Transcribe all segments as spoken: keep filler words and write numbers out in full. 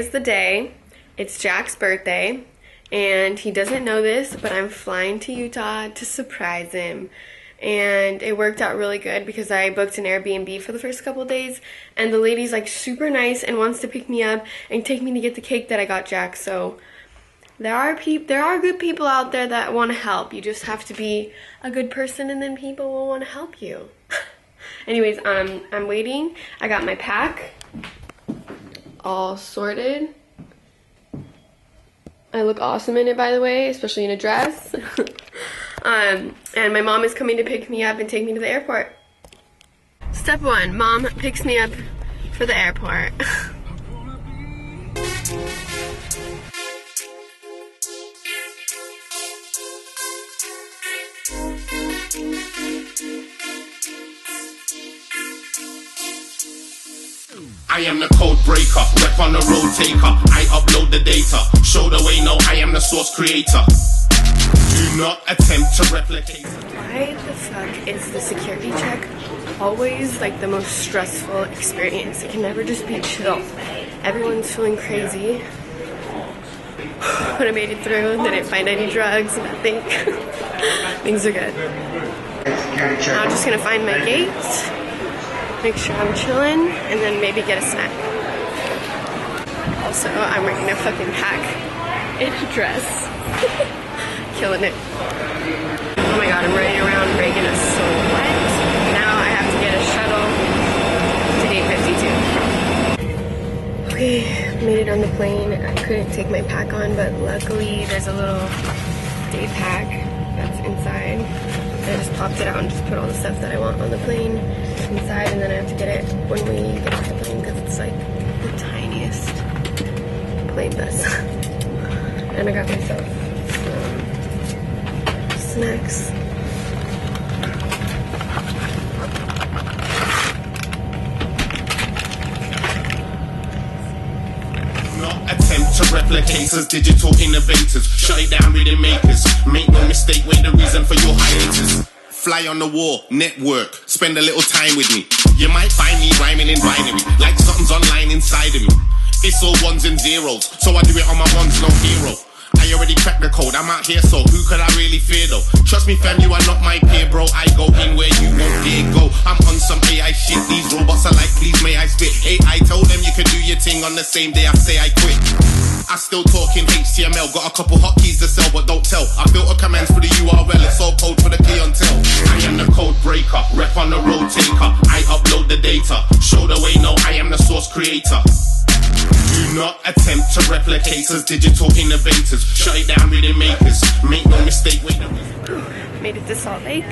It's the day. It's Jack's birthday, and he doesn't know this, but I'm flying to Utah to surprise him. And it worked out really good because I booked an Airbnb for the first couple days, and the lady's like super nice and wants to pick me up and take me to get the cake that I got Jack. So there are peop- there are good people out there that want to help. You just have to be a good person, and then people will want to help you. Anyways, um, I'm waiting. I got my pack all sorted. I look awesome in it, by the way, especially in a dress. um, and my mom is coming to pick me up and take me to the airport. Step one, mom picks me up for the airport. I am the code breaker, rep on the road taker. I upload the data, show the way, no, I am the source creator. Do not attempt to replicate. Why the fuck is the security check always like the most stressful experience? It can never just be chill. Everyone's feeling crazy. But I made it through, didn't find any drugs, and I think things are good. Now I'm just gonna find my gate. Make sure I'm chilling, and then maybe get a snack. Also, I'm wearing a fucking pack in a dress. Killing it. Oh my god, I'm running around breaking a sweat. Now I have to get a shuttle to eight fifty-two. Okay, made it on the plane. I couldn't take my pack on, but luckily there's a little day pack that's inside. I just popped it out and just put all the stuff that I want on the plane inside, and then I have to get it when we get off the plane because it's like the tiniest plane bus. And I got myself some snacks. To replicators, digital innovators, shut it down, rhythm makers. Make no mistake, we're the reason for your hiatus. Fly on the wall, network, spend a little time with me. You might find me rhyming in binary, like something's online inside of me. It's all ones and zeros, so I do it on my ones, no hero. I already cracked the code, I'm out here, so who could I really fear though? Trust me fam, you are not my peer bro. I go in where you won't dare go. I'm on some A I shit, these robots are like, please may I spit. Hey, I told them you could do your thing on the same day I say I quit. I still talking H T M L, got a couple hotkeys to sell but don't tell. I built a commands for the U R L, it's all code for the clientele. I am the code breaker, rep on the road taker. I upload the data, show the way, no, I am the source creator. Do not attempt to replicate us, digital innovators. Shut it down, rhythm makers. Make no mistake, wait. Made it to Salt Lake.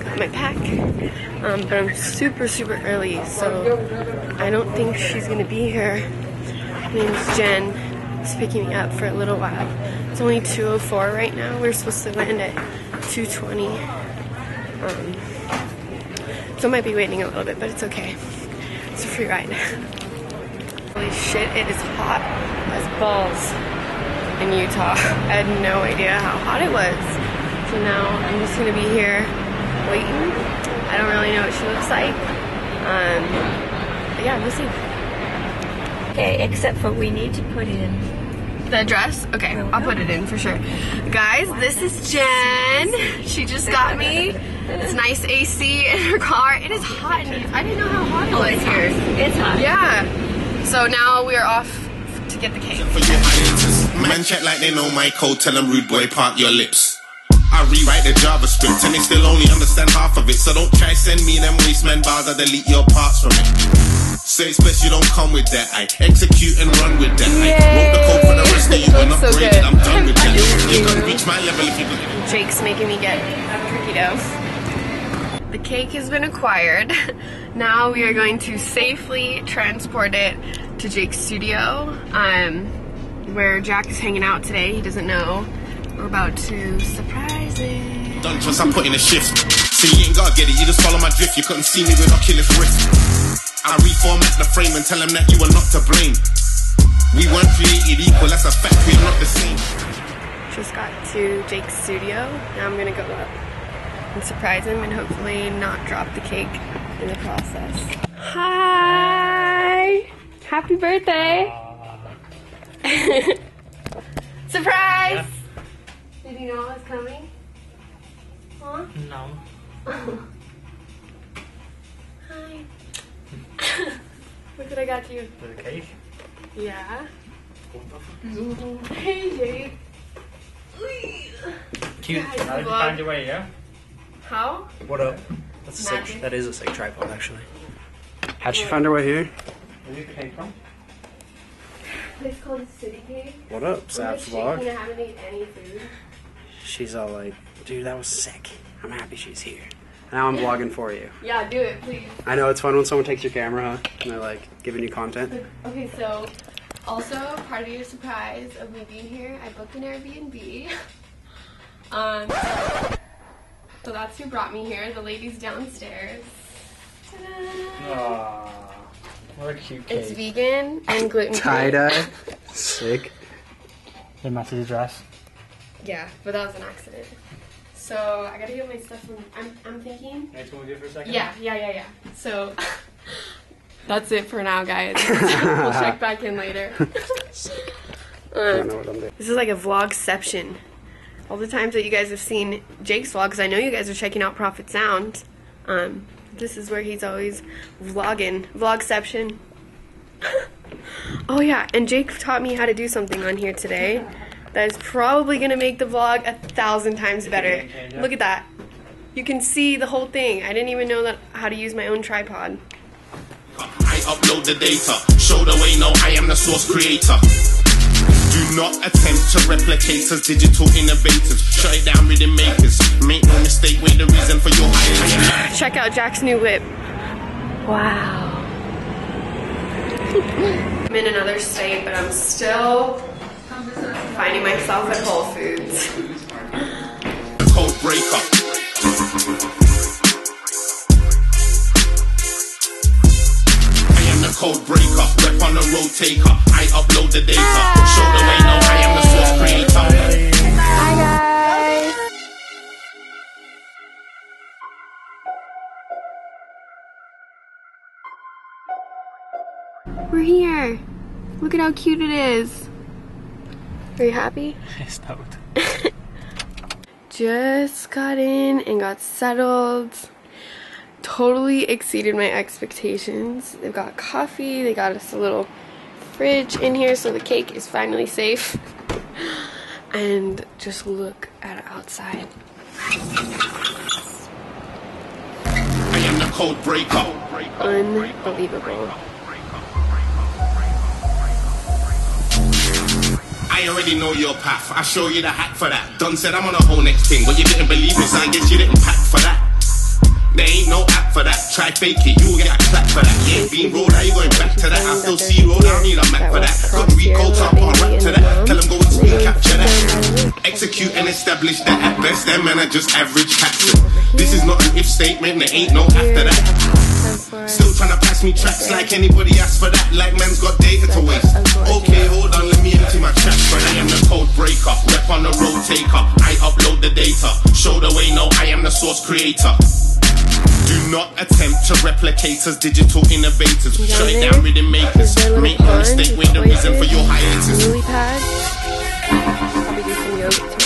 Got my pack. Um, but I'm super, super early, so I don't think she's gonna be here. Her name's Jen. She's picking me up for a little while. It's only two oh four right now. We're supposed to land at two twenty. Um, so I might be waiting a little bit, but it's okay. It's a free ride. Holy shit, it is hot as balls in Utah. I had no idea how hot it was. So now I'm just gonna be here waiting. I don't really know what she looks like. Um, but yeah, we'll see. Okay, except for we need to put it in. The dress? Okay, I'll put it in for sure. Guys, this is Jen. She just got me this nice A C in her car. It is hot in here. I didn't know how hot it was here. It's hot. Yeah. So now we are off to get the cake. Man, check like they know my code. Tell them rude boy, part your lips. I rewrite the JavaScript and they still only understand half of it. So don't try send me them waste man bars. I delete your parts from it. So it's best you don't come with that. I execute and run with that. Yay. I wrote the code for the rest of you and upgraded. So I'm done with that. You're gonna reach my level if you believe. Jake's making me get a cookie dough. The cake has been acquired. Now we are going to safely transport it to Jake's studio, um, where Jack is hanging out today. He doesn't know. We're about to surprise him. Don't trust, I'm putting a shift. So you ain't gotta get it, you just follow my drift. You couldn't see me with a killer's wrist. I reformat the frame and tell him that you are not to blame. We weren't created equal, that's a fact, we're not the same. Just got to Jake's studio. Now I'm gonna go up and surprise him and hopefully not drop the cake in the process. Hi! Happy birthday! Surprise! Yeah. Did you know it was coming? Huh? No. Hi. Look what I got you. With a cake? Yeah. What the fuck is all that? Hey, Jade. Cute. How did you find your way, yeah? How? What up? That's a sick, that is a sick tripod, actually. How'd she find her way here? Where did you came from? It's called the City Cave. What up, Sab's vlog? She haven't eaten any food. She's all like, dude, that was sick. I'm happy she's here. Now I'm vlogging for you. Yeah, do it, please. I know, it's fun when someone takes your camera, huh? And they're like, giving you content. Okay, so, also, part of your surprise of me being here, I booked an Airbnb. Um, so, so that's who brought me here, the ladies downstairs. Ta-da! What a cute cake. It's vegan and gluten-free. Tie-dye. Sick. They matched the dress. Yeah, but that was an accident. So I gotta get my stuff from, I'm, I'm thinking. That's what we do for a second? Yeah, yeah, yeah, yeah. So that's it for now, guys. We'll check back in later. um, I don't know what I'm doing. This is like a vlogception. All the times that you guys have seen Jake's vlog, because I know you guys are checking out Prophet Sound. Um, This is where he's always vlogging. Vlogception. Oh yeah, and Jake taught me how to do something on here today that is probably going to make the vlog a thousand times better. Look at that. You can see the whole thing. I didn't even know that how to use my own tripod. I upload the data. Show the way, no, I am the source creator. Do not attempt to replicate us, digital innovators. Shut it down, rhythm makers. Make no mistake, wait the reason for your eyes. Check out Jack's new whip. Wow. I'm in another state, but I'm still finding myself at Whole Foods. The code breaker. I am the code breaker. Rep on the road taker. I upload the data. Show the way, no, I am the source creator. Hi guys. We're here. Look at how cute it is. Are you happy? I stoked. Just got in and got settled. Totally exceeded my expectations. They've got coffee, they got us a little fridge in here, so the cake is finally safe. And just look at it outside. I am the code breaker. Unbelievable. I already know your path. I show you the hack for that. Don said I'm on a whole next thing, but you didn't believe me, so I guess you didn't pack for that. There ain't no app for that. Try fake it, you will get a clap for that. Yeah, being rolled out, you going back to that. I still see rolled out, I need a map for that. Got to recall, top on rap to that. Tell them go and speak, capture that. Execute and establish that at best. Them man are just average captain. This is not an if statement, there ain't no after that. Still trying to pass me tracks like anybody asked for that. Like man's got data to waste. Okay, hold on, let me empty my tracks. But I am the code breaker, rep on the road taker. I upload the data, show the way, no, I am the source creator. Do not attempt to replicate us, digital innovators. Shut it down, rhythm makers. Make no mistake with the reason for your hiatus. Lily pad. I'll be doing some yoga tomorrow.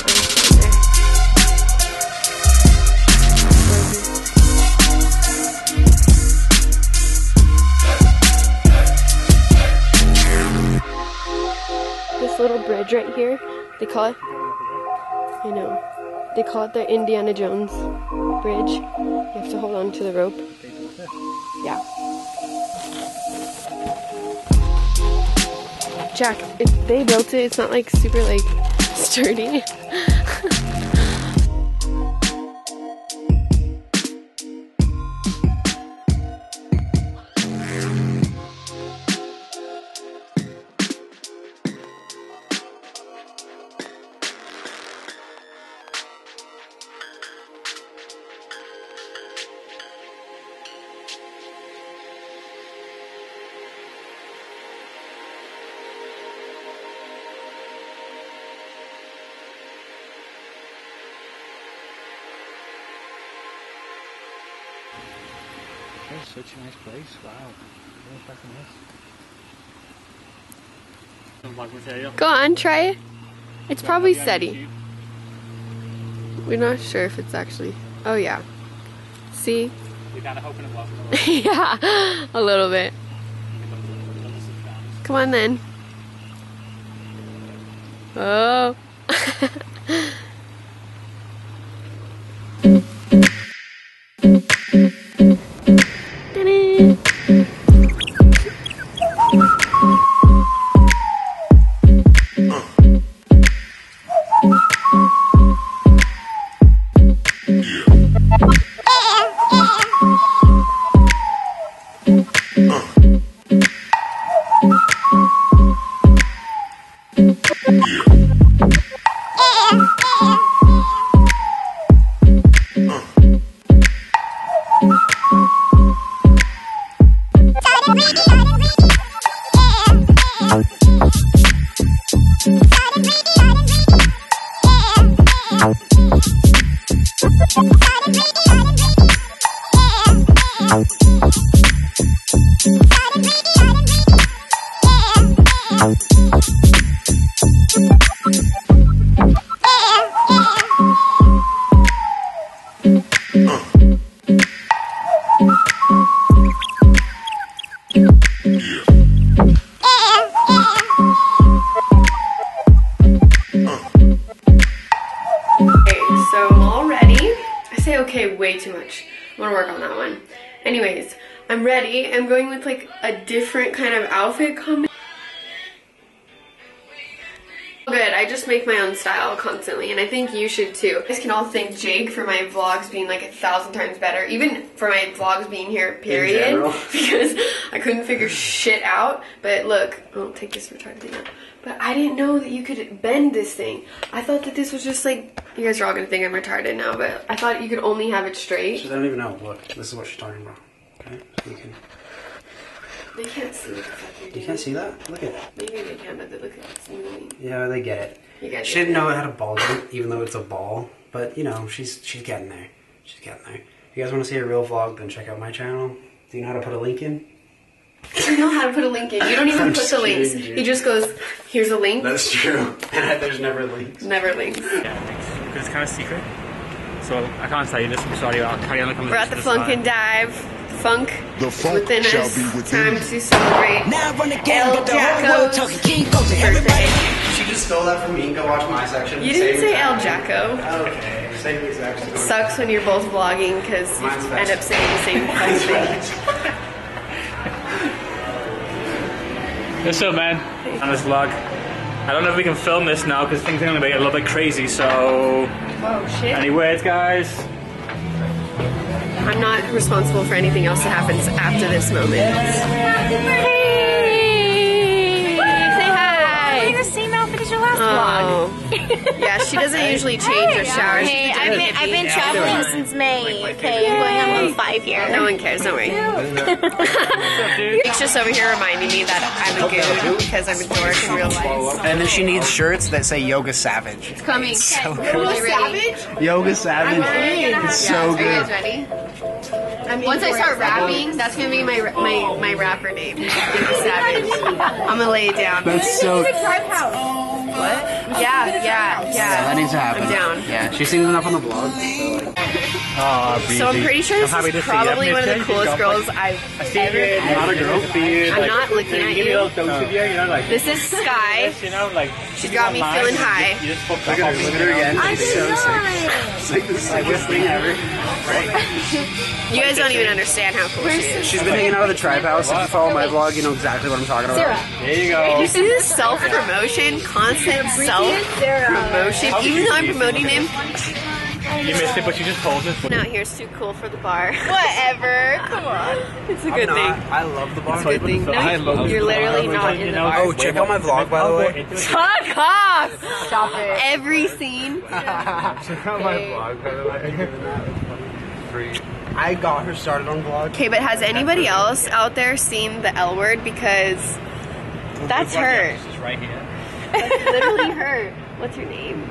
This little bridge right here, they call it, I know, they call it the Indiana Jones bridge. You have to hold on to the rope. Yeah. Jack, if they built it, it's not like super like sturdy. That's such a nice place, wow. What the fuck is this? Go on, try it. It's probably seti. We're not sure if it's actually. Oh yeah. See? We gotta open it up. Yeah, a little bit. Come on then. Oh. I'm going with like a different kind of outfit combination. Good, I just make my own style constantly and I think you should too. You guys can all thank Jake for my vlogs being like a thousand times better, even for my vlogs being here, period. Because I couldn't figure shit out. But look, I'll take this retarded thing out. But I didn't know that you could bend this thing. I thought that this was just like, you guys are all gonna think I'm retarded now, but I thought you could only have it straight. She doesn't even know. Look, this is what she's talking about. Okay, you can. They can't see what the fuck you're doing. You can't see that? Look at it. Maybe they can, but they look at it's moving. Yeah, they get it. You guys she didn't know it had a ball jump, even though it's a ball. But, you know, she's she's getting there. She's getting there. If you guys want to see a real vlog, then check out my channel. Do you know how to put a link in? You know how to put a link in. You don't even put the links. You. He just goes, here's a link. That's true. And there's never links. Never links. Yeah, thanks. Because it's kind of secret. So I can't tell you this. I'm sorry. I'll carry on the conversation. We're at the Flunkin' Dive. Funk the funk within shall us. Be within. Time to celebrate. Now run again, but the whole world talking King go to everybody. She just stole that from me and go watch my section. You didn't say El Jacko. Okay. Same exact story. It sucks when you're both vlogging because you end up saying the same thing. What's up, man? On this vlog. I don't know if we can film this now because things are going to be a little bit crazy, so... Whoa, shit. Any words, guys? I'm not responsible for anything else that happens after this moment. Hey! Woo! Say hi! I'm wearing the same outfit as your last oh. vlog. Yeah, she doesn't usually change hey, or shower. Hey, I've been, I've been traveling since May. Like okay, I'm going on almost five here. No one cares, don't worry. Jake's just over here reminding me that I'm a goon because I'm a dork in real life. And then she needs shirts that say Yoga Savage. It's coming. It's so okay. Yoga Savage? Yoga Savage. It's so good. Are you guys ready? I mean, once I start rapping, that's gonna be my my my rapper name. Savage. I'm gonna lay it down. That's so. What? Yeah, yeah, yeah. That needs to happen. I'm down. Yeah, she sings enough on the blog. So, oh, so I'm pretty sure this I'm is probably one of the coolest girls I've ever. I'm not a girl. I'm not looking at you. This is Sky. She's got me feeling high. Look at her again. It's so sick. It's like the sickest thing ever. You guys don't even understand how cool she is. She's been hanging out at the Tribe House. If you follow my vlog, you know exactly what I'm talking about. There you go. This is self-promotion, constant self-promotion. Even though I'm promoting him. You missed it, but you just told us. Now here's too cool for the bar. Whatever. Come on. It's a good thing. I love the bar. It's a good thing. You're literally not in the bar. Oh, check out my vlog, by the way. Fuck off! Stop it. Every scene. Check out my vlog, by the way. I got her started on vlog. Okay, but has anybody else out there seen the L word? Because that's her. That's literally her. What's your name?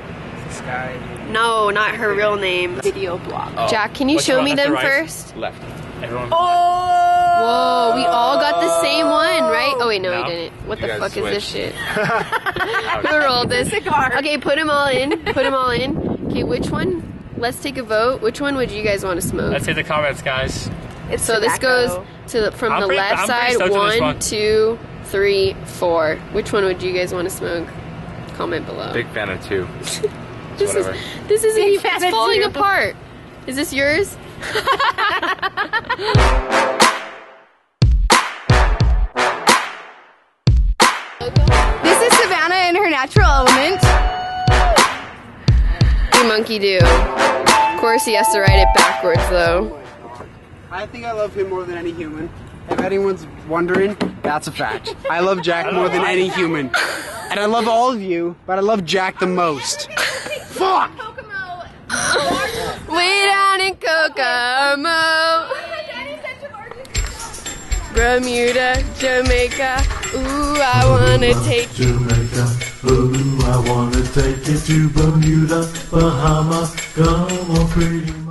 Sky. No, not her real name. Video blog. Oh. Jack, can you What's show me them the right? first? Left. Everyone. Oh! Whoa, we all got the same one, right? Oh wait, no, no. we didn't. What you the fuck switched. Is this shit? Who rolled this? Cigar. Okay, put them all in. Put them all in. Okay, which one? Let's take a vote. Which one would you guys want to smoke? Let's hit the comments, guys. It's so tobacco. This goes to the, from I'm the pretty, left I'm side. One, one, two, three, four. Which one would you guys want to smoke? Comment below. Big fan of two. This is this isn't even it's falling two. apart. Is this yours? This is Savannah in her natural element. Hey, monkey do. Of course, he has to write it backwards, though. I think I love him more than any human. If anyone's wondering, that's a fact. I love Jack more than any human. And I love all of you, but I love Jack the most. Fuck! Way down in Kokomo. Bermuda, Jamaica, ooh, I wanna take Jamaica, ooh, I wanna take you to Bermuda, Bahamas, come on, pretty.